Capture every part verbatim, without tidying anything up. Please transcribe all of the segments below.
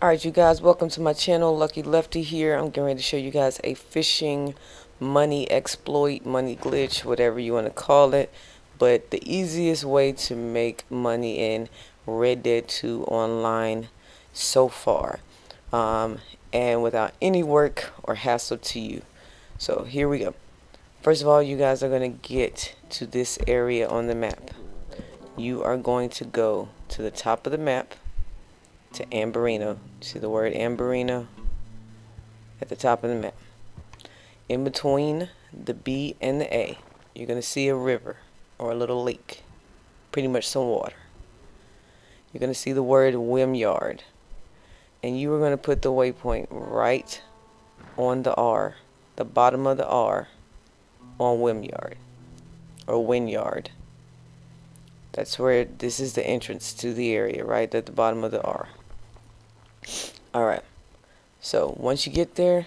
Alright you guys, welcome to my channel. Lucky Lefty here. I'm getting ready to show you guys a phishing money exploit, money glitch, whatever you want to call it. But the easiest way to make money in Red Dead two online so far. Um, and without any work or hassle to you. So here we go. First of all, you guys are going to get to this area on the map. You are going to go to the top of the map. To Amberino. See the word Amberino at the top of the map. In between the B and the A, you're going to see a river or a little lake, pretty much some water. You're going to see the word Wynyard, and you are going to put the waypoint right on the R, the bottom of the R, on Wynyard or Wynyard. That's where this is the entrance to the area, right at the bottom of the R. Alright, so once you get there,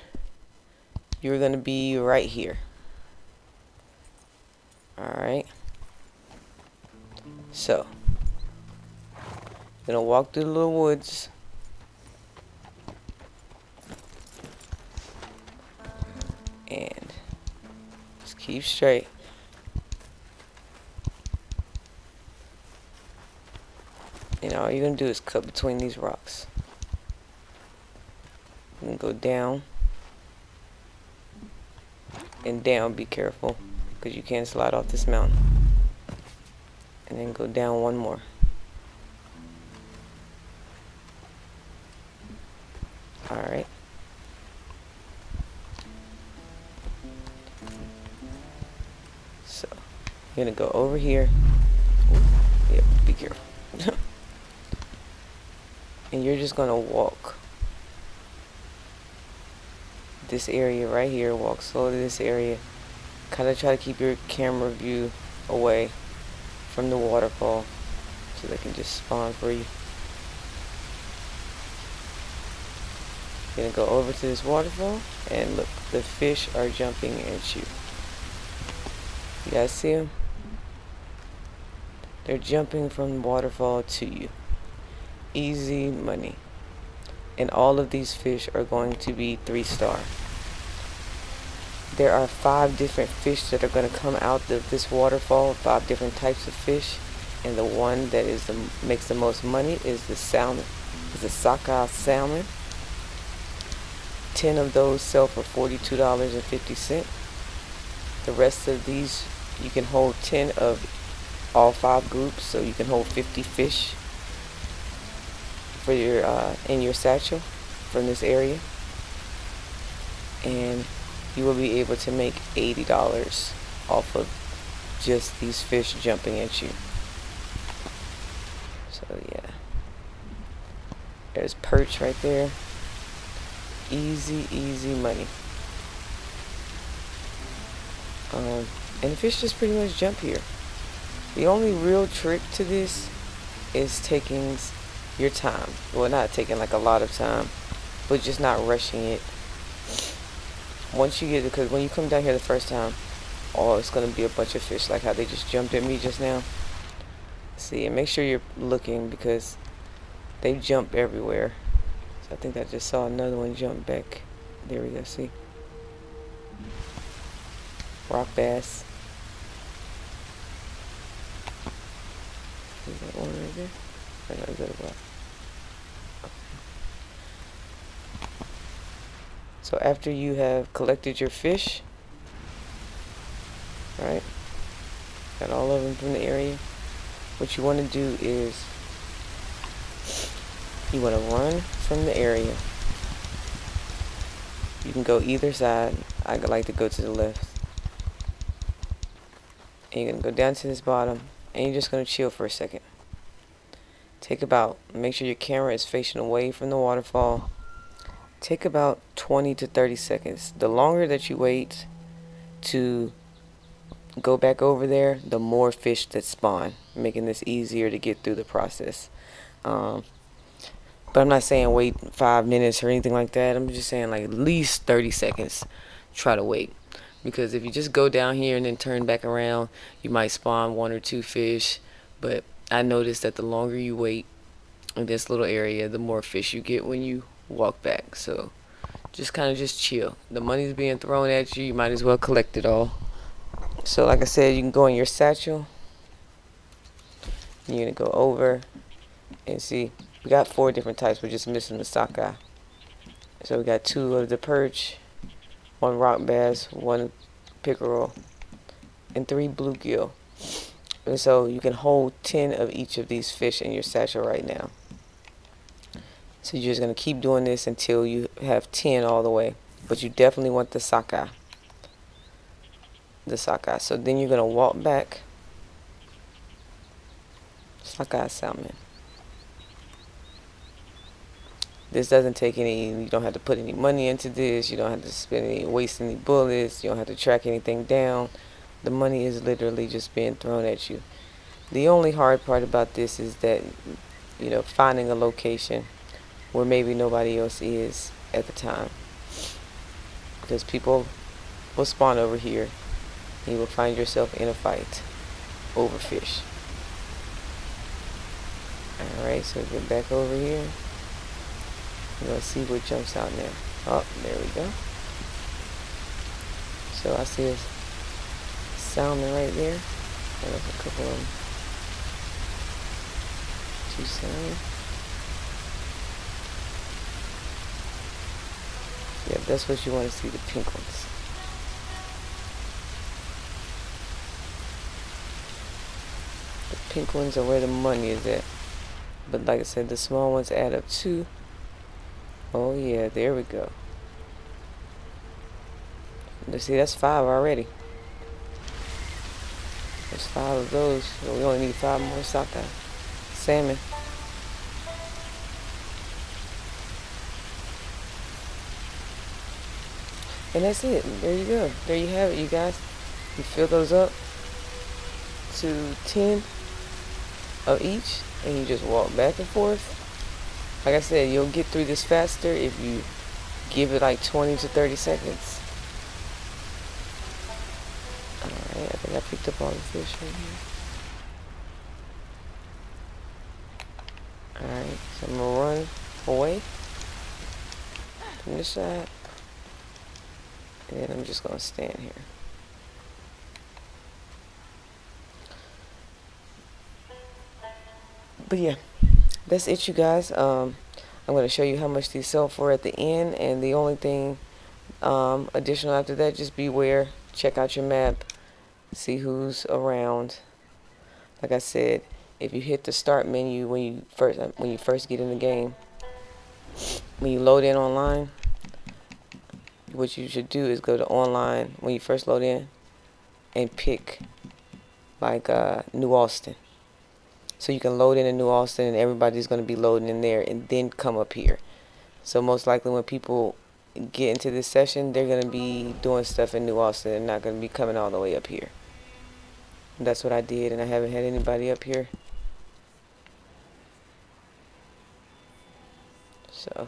you're going to be right here. Alright, so you're going to walk through the little woods. And just keep straight. And all you're going to do is cut between these rocks. And go down. And down, be careful, because you can't slide off this mountain. And then go down one more. Alright. So, you're going to go over here. Ooh, yep, be careful. And you're just going to walk this area right here. Walk slowly this area. Kind of try to keep your camera view away from the waterfall so they can just spawn for you. You're going to go over to this waterfall, and look, the fish are jumping at you. You guys see them? They're jumping from the waterfall to you. Easy money. And all of these fish are going to be three star. There are five different fish that are going to come out of this waterfall, five different types of fish, and the one that is the makes the most money is the salmon, is the sockeye salmon. Ten of those sell for forty-two dollars and fifty cents. The rest of these, you can hold ten of all five groups, so you can hold fifty fish for your uh, in your satchel from this area, and you will be able to make eighty dollars off of just these fish jumping at you. So yeah, there's perch right there. Easy, easy money. Um, and the fish just pretty much jump here. The only real trick to this is taking your time. Well, not taking like a lot of time, but just not rushing it. Once you get it, because when you come down here the first time, oh, it's going to be a bunch of fish, like how they just jumped at me just now. See, and make sure you're looking, because they jump everywhere. So I think I just saw another one jump back. There we go, see? Rock bass. Is that one right there? I know, is that a rock? So after you have collected your fish, right, got all of them from the area, what you want to do is you want to run from the area. You can go either side. I like to go to the left. And you're going to go down to this bottom, and you're just going to chill for a second. Take about, make sure your camera is facing away from the waterfall. Take about twenty to thirty seconds. The longer that you wait to go back over there, the more fish that spawn, making this easier to get through the process. Um, but I'm not saying wait five minutes or anything like that. I'm just saying like at least thirty seconds. Try to wait, because if you just go down here and then turn back around, you might spawn one or two fish. But I noticed that the longer you wait, in this little area, the more fish you get when you walk back. So just kind of just chill. The money's being thrown at you, you might as well collect it all. So like I said, you can go in your satchel. You're gonna go over and see, we got four different types, we're just missing the sockeye. So we got two of the perch, one rock bass, one pickerel, and three bluegill. And so you can hold ten of each of these fish in your satchel right now. So you're just going to keep doing this until you have ten all the way. But you definitely want the sockeye. The sockeye. So then you're going to walk back. Sockeye salmon. This doesn't take any, you don't have to put any money into this. You don't have to spend any, waste any bullets. You don't have to track anything down. The money is literally just being thrown at you. The only hard part about this is that, you know, finding a location where maybe nobody else is at the time, because people will spawn over here and you will find yourself in a fight over fish. Alright, so get back over here. We're gonna see what jumps out there. Oh, there we go. So I see a salmon right there, and a couple of them. Two salmon. Yeah, that's what you want to see, the pink ones. The pink ones are where the money is at. But like I said, the small ones add up too. Oh yeah, there we go. You see, that's five already. There's five of those. So we only need five more sockeye salmon. And that's it. There you go. There you have it, you guys. You fill those up to ten of each, and you just walk back and forth. Like I said, you'll get through this faster if you give it like twenty to thirty seconds. Alright, I think I picked up all the fish right here. Alright, so I'm gonna run away from this side. And then I'm just gonna stand here. But yeah, that's it, you guys. um, I'm going to show you how much these sell for at the end, and the only thing um, additional after that, just beware, check out your map, see who's around. Like I said, if you hit the start menu when you first when you first get in the game, when you load in online, what you should do is go to online when you first load in and pick like uh, New Austin. So you can load in in New Austin, and everybody's going to be loading in there, and then come up here. So most likely when people get into this session, they're going to be doing stuff in New Austin and not going to be coming all the way up here. And that's what I did, and I haven't had anybody up here. So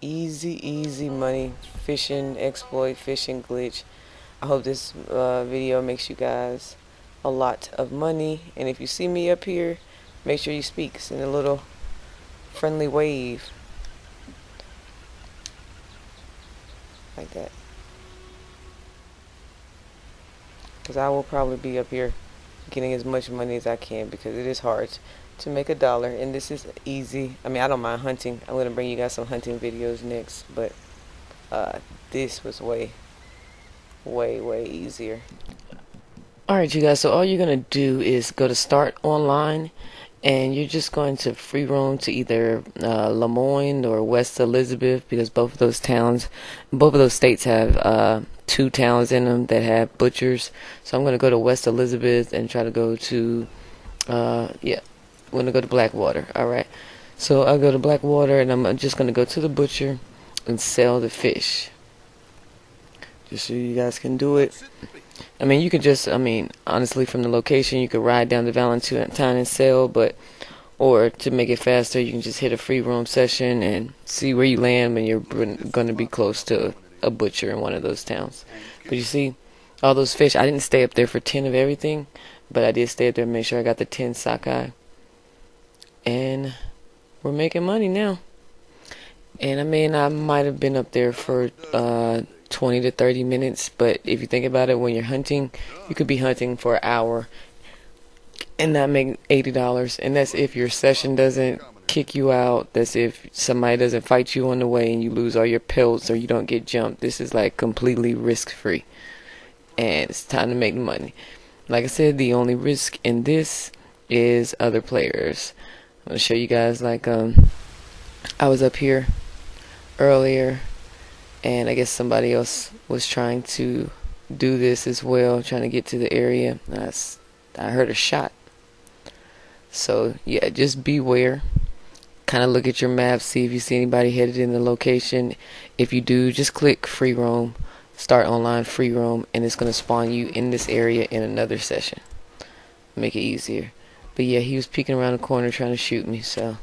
easy, easy money. Fishing exploit, fishing glitch. I hope this uh, video makes you guys a lot of money, and if you see me up here, make sure you speak. Send a little friendly wave like that, because I will probably be up here getting as much money as I can, because it is hard to make a dollar, and this is easy. I mean, I don't mind hunting. I'm gonna bring you guys some hunting videos next, but uh, this was way way way easier. Alright, you guys, so all you're going to do is go to start online, and you're just going to free roam to either uh, Lemoyne or West Elizabeth, because both of those towns, both of those states have uh, two towns in them that have butchers. So I'm going to go to West Elizabeth and try to go to, uh, yeah, I'm going to go to Blackwater. Alright, so I'll go to Blackwater, and I'm just going to go to the butcher and sell the fish. Just so you guys can do it. I mean, you could just, I mean, honestly, from the location, you could ride down to Valentine and sell, but, or to make it faster, you can just hit a free roam session and see where you land when you're going to be close to a butcher in one of those towns. But you see, all those fish, I didn't stay up there for ten of everything. But I did stay up there and make sure I got the ten sockeye. And we're making money now. And I mean, I might have been up there for uh, twenty to thirty minutes. But if you think about it, when you're hunting, you could be hunting for an hour and not make eighty dollars. And that's if your session doesn't kick you out. That's if somebody doesn't fight you on the way and you lose all your pelts or you don't get jumped. This is like completely risk-free. And it's time to make money. Like I said, the only risk in this is other players. I'm going to show you guys, like, um, I was up here earlier, and I guess somebody else was trying to do this as well, trying to get to the area. And I, I heard a shot. So, yeah, just beware. Kind of look at your map, see if you see anybody headed in the location. If you do, just click free roam. Start online free roam, and it's going to spawn you in this area in another session. Make it easier. But yeah, he was peeking around the corner trying to shoot me, so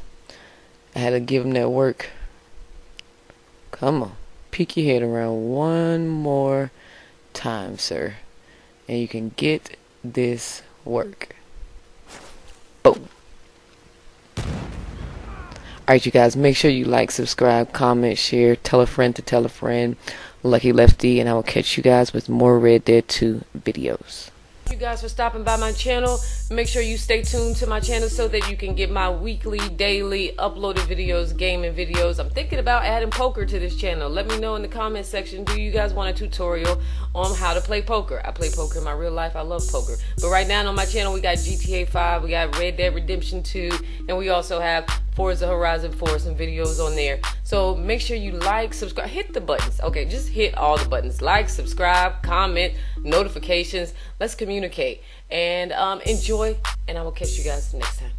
I had to give him that work. Come on, peek your head around one more time, sir, and you can get this work. Boom. Alright, you guys, make sure you like, subscribe, comment, share, tell a friend to tell a friend. Lucky Lefty, and I will catch you guys with more Red Dead two videos. Thank you guys for stopping by my channel. Make sure you stay tuned to my channel so that you can get my weekly, daily uploaded videos, gaming videos. I'm thinking about adding poker to this channel. Let me know in the comment section, do you guys want a tutorial on how to play poker? I play poker in my real life. I love poker. But right now on my channel, we got G T A five, we got Red Dead Redemption two, and we also have Forza Horizon four, some videos on there. So make sure you like, subscribe, hit the buttons. Okay, just hit all the buttons. Like, subscribe, comment, notifications. Let's communicate and um, enjoy. And I will catch you guys next time.